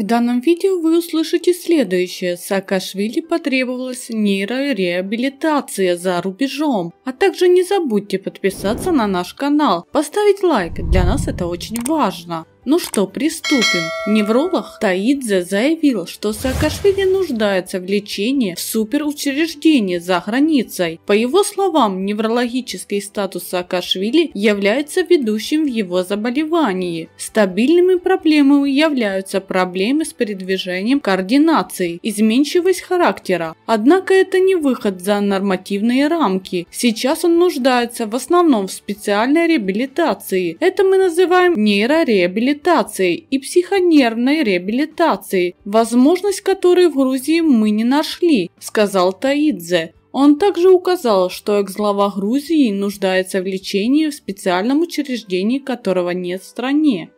В данном видео вы услышите следующее. Саакашвили потребовалась нейрореабилитация за рубежом. А также не забудьте подписаться на наш канал, поставить лайк, для нас это очень важно. Ну что, приступим. Невролог Тоидзе заявил, что Саакашвили нуждается в лечении в суперучреждении за границей. По его словам, неврологический статус Саакашвили является ведущим в его заболевании. Стабильными проблемами являются проблемы с передвижением, координацией, изменчивость характера. Однако это не выход за нормативные рамки. Сейчас он нуждается в основном в специальной реабилитации. Это мы называем нейрореабилитацией и психонервной реабилитации, возможность которой в Грузии мы не нашли, сказал Тоидзе. Он также указал, что экс-глава Грузии нуждается в лечении в специальном учреждении, которого нет в стране.